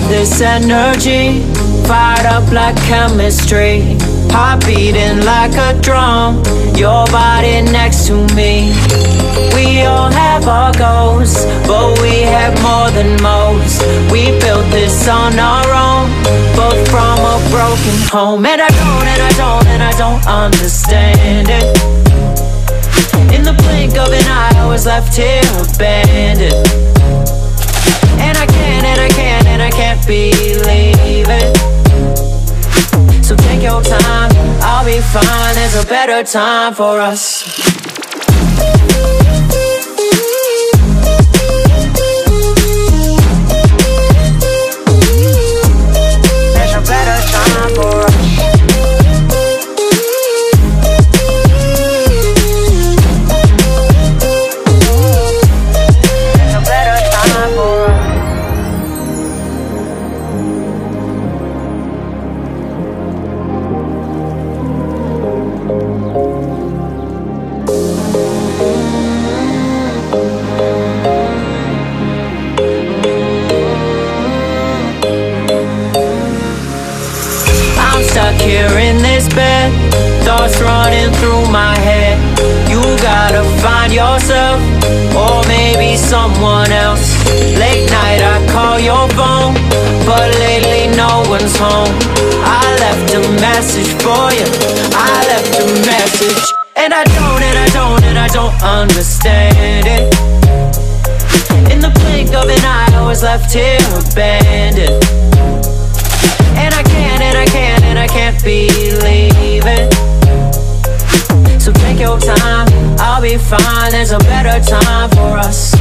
have this energy, fired up like chemistry, heart beating like a drum, your body next to me. We all have our goals, but we have more than most. We built this on our own, both from a broken home. And I don't understand it. In the blink of an eye, I was left here abandoned. And I can't believe it. So take your time, I'll be fine. There's a better time for us. Stuck here in this bed, thoughts running through my head. You gotta find yourself, or maybe someone else. Late night I call your phone, but lately no one's home. I left a message for you, I left a message. And I don't understand it. In the blink of an eye, I was left here abandoned. And I can't believe it. So take your time, I'll be fine. There's a better time for us.